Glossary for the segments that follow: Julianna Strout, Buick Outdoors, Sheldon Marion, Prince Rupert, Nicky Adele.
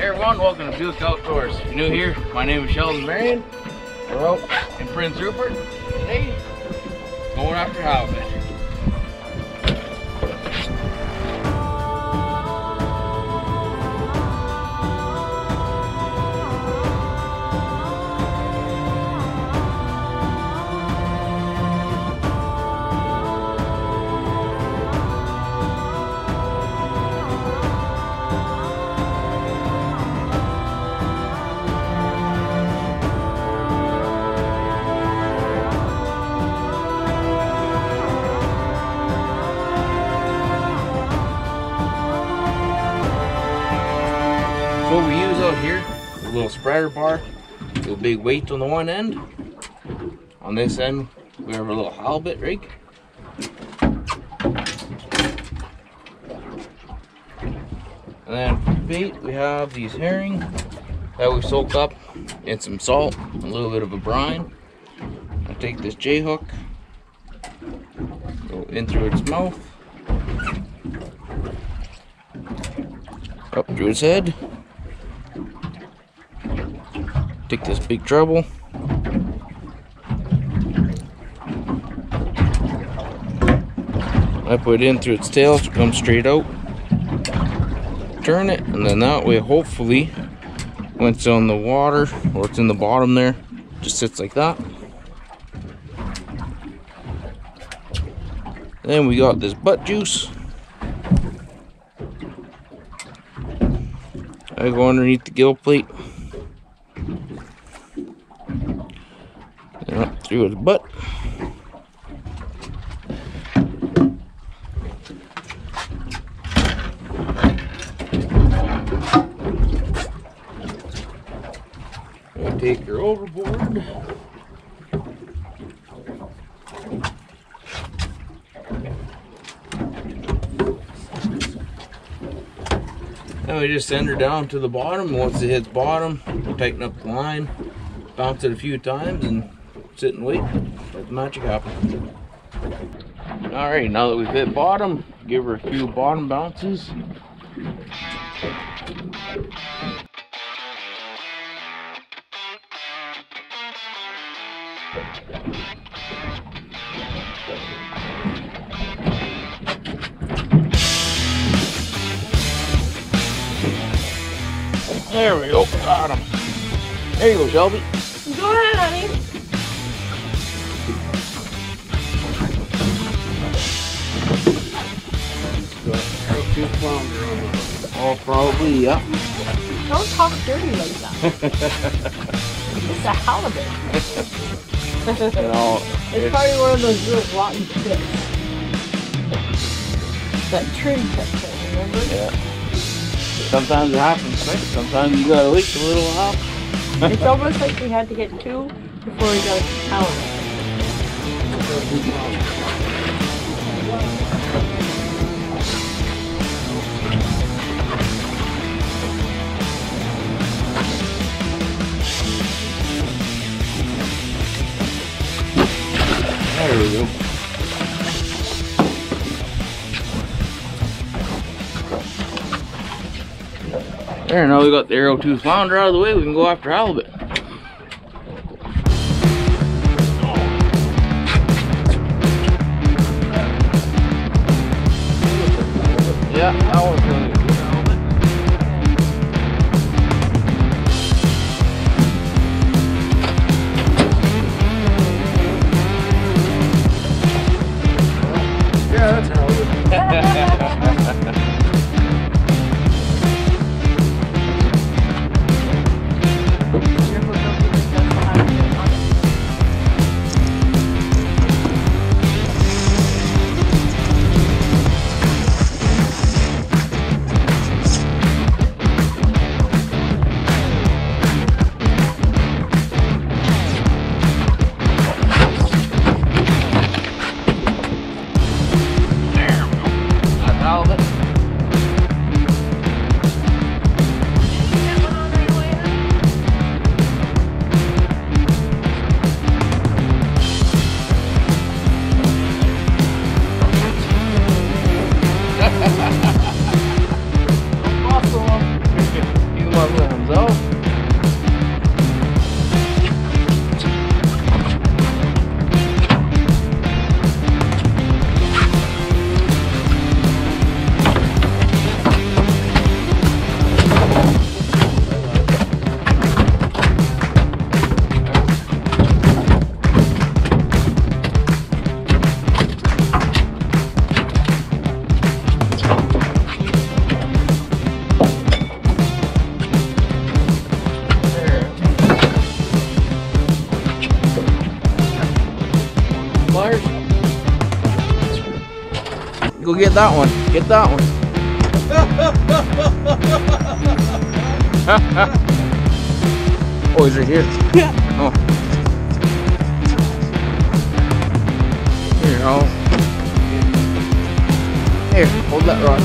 Hey everyone, welcome to Buick Outdoors. If you're new here, my name is Sheldon Marion. We're out in Prince Rupert. Today, going after halibut. What we use out here, a little spreader bar, a little big weight on the one end. On this end, we have a little halibut rig. And then for bait, we have these herring that we soaked up in some salt, a little bit of a brine. I take this J-hook, go in through its mouth, up through its head. Take this big treble, I put it in through its tail so it comes straight out, turn it, and then that way hopefully when it's on the water or it's in the bottom there, just sits like that. Then we got this butt juice. I go underneath the gill plate, up through his butt. You take her overboard. Now we just send her down to the bottom. Once it hits bottom, we tighten up the line, bounce it a few times, and sit and wait. Let the magic happen. Alright, now that we've hit bottom, give her a few bottom bounces. There we go, got him. There you go, Shelby. Go ahead, honey. Oh, probably, yeah. Don't talk dirty like that. It's a halibut. You know, it's probably one of those little rotten fish. That trim picture, remember? Yeah. Sometimes it happens quick. Sometimes you gotta wait a little while. It's almost like we had to get two before we got a halibut. There we go. There, now we got the arrow-tooth flounder out of the way, we can go after halibut. Yeah, that one's really good halibut. Yeah, that's halibut. over to himself. Go get that one. Get that one. Oh, he's right here. Yeah. Oh. Here, I'll... Here, hold that rod.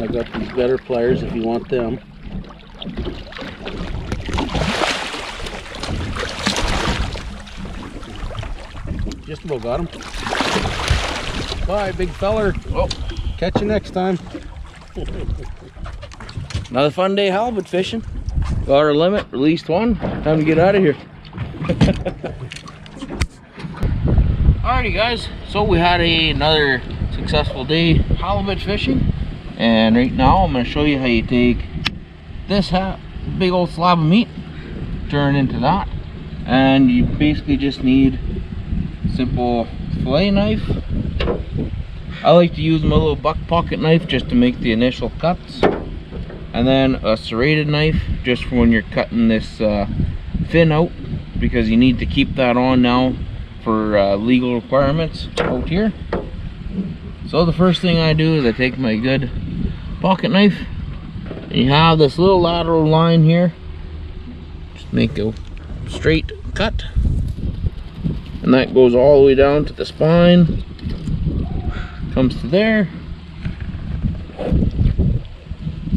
I've got these better pliers if you want them. Just about got him. Bye, big feller. Oh, catch you next time. Another fun day halibut fishing. Got our limit, released one. Time to get out of here. Alrighty guys, so we had another successful day halibut fishing, and right now I'm going to show you how you take this big old slab of meat, turn into that, and you basically just need a simple fillet knife. I like to use my little buck pocket knife just to make the initial cuts, and then a serrated knife just for when you're cutting this fin out, because you need to keep that on now for legal requirements out here. So the first thing I do is I take my good pocket knife, and you have this little lateral line here, just make a straight cut, and that goes all the way down to the spine, comes to there.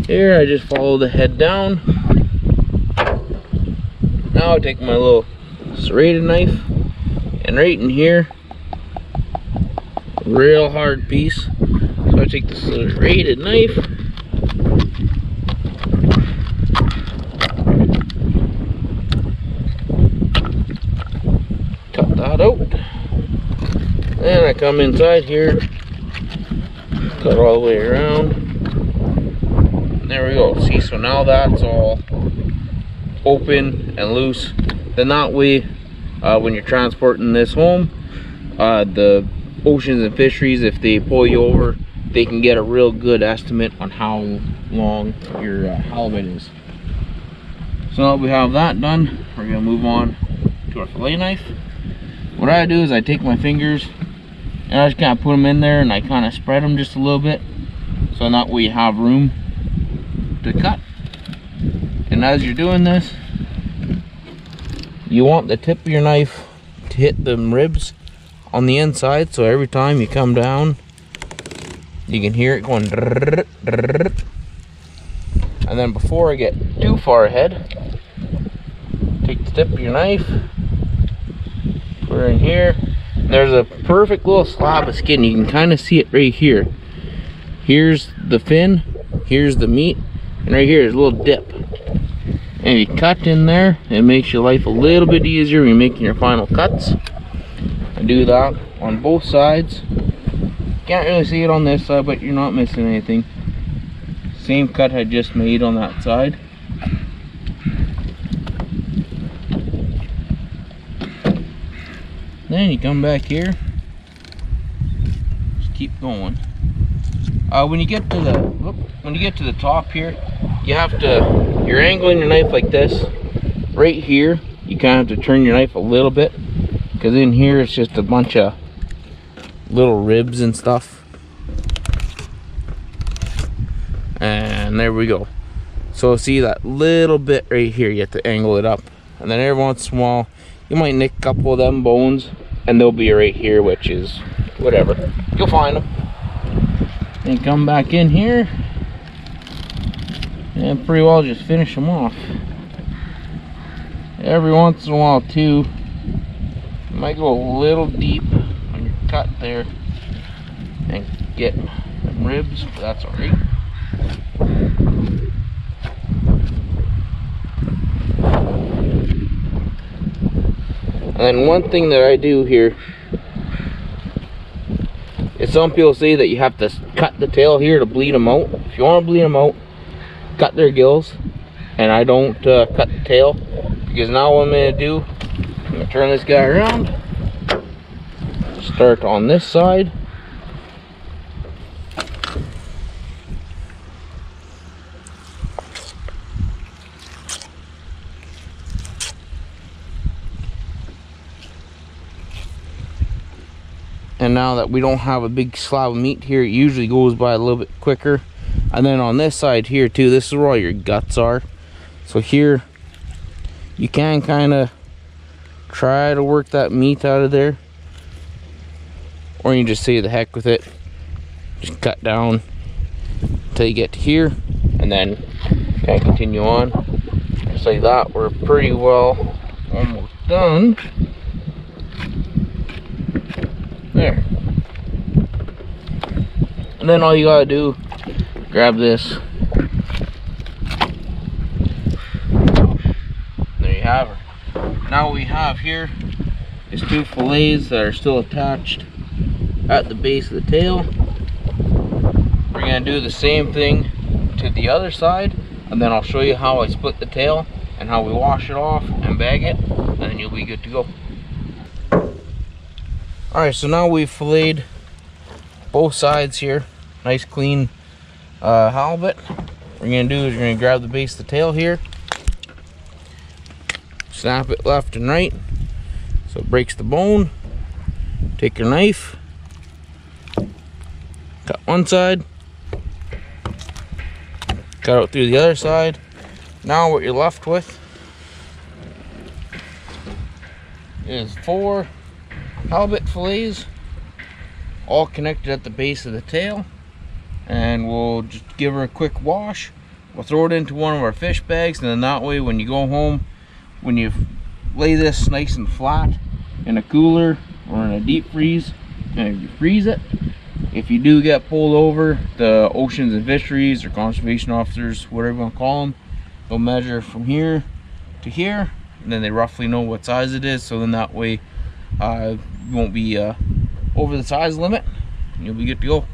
Here I just follow the head down. Now I take my little serrated knife, and right in here, real hard piece. So I take this little serrated knife, cut that out, and I come inside here, cut all the way around. There we go. See, so now that's all open and loose. Then that way, when you're transporting this home, the oceans and fisheries, if they pull you over, they can get a real good estimate on how long your halibut is. So now that we have that done, we're going to move on to our fillet knife. What I do is I take my fingers and I just kind of put them in there, and I kind of spread them just a little bit, so that way you have room to cut. And as you're doing this, you want the tip of your knife to hit the ribs on the inside, so every time you come down, you can hear it going. And then before I get too far ahead, take the tip of your knife, put it in here. There's a perfect little slab of skin. You can kind of see it right here. Here's the fin, here's the meat, and right here is a little dip. And you cut in there, it makes your life a little bit easier when you're making your final cuts. I do that on both sides. Can't really see it on this side, but you're not missing anything. Same cut I just made on that side. Then you come back here, just keep going. When you get to the top here, you have to, you're angling your knife like this. Right here, you kind of have to turn your knife a little bit, because in here it's just a bunch of little ribs and stuff. And there we go. So see that little bit right here, you have to angle it up and then every once in a while you might nick a couple of them bones and they'll be right here, which is whatever, you'll find them. And come back in here and pretty well just finish them off. Every once in a while too, you might go a little deep on your cut there and get them ribs, but that's alright. And then one thing that I do here is some people say that you have to cut the tail here to bleed them out. If you want to bleed them out, cut their gills, and I don't cut the tail, because now what I'm going to do, I'm going to turn this guy around, start on this side, and now that we don't have a big slab of meat here, it usually goes by a little bit quicker. And then on this side here too, this is where all your guts are, so here you can kind of try to work that meat out of there, or you just say the heck with it, just cut down until you get to here, and then kind of continue on just like that. We're pretty well almost done there. And then all you gotta do, grab this, there you have her. Now what we have here is two fillets that are still attached at the base of the tail. We're gonna do the same thing to the other side, and then I'll show you how I split the tail and how we wash it off and bag it, and then you'll be good to go. Alright, so now we've filleted both sides here, nice clean halibut. What we're going to do is we're going to grab the base of the tail here, snap it left and right so it breaks the bone, take your knife, cut one side, cut out through the other side. Now what you're left with is 4 halibut fillets, all connected at the base of the tail, and we'll just give her a quick wash. We'll throw it into one of our fish bags, and then that way when you go home, when you lay this nice and flat in a cooler or in a deep freeze, and if you freeze it, if you do get pulled over, the oceans and fisheries or conservation officers, whatever you want to call them, they'll measure from here to here, and then they roughly know what size it is, so then that way you won't be over the size limit and you'll be good to go.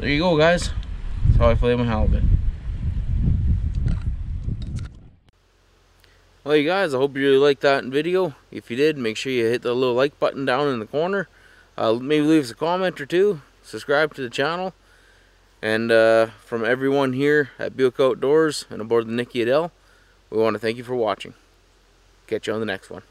There you go, guys. That's how I fillet my halibut. Well, you guys, I hope you really liked that video. If you did, make sure you hit the little like button down in the corner. Maybe leave us a comment or two. Subscribe to the channel. And from everyone here at Buick Outdoors and aboard the Nicky Adele, we want to thank you for watching. Catch you on the next one.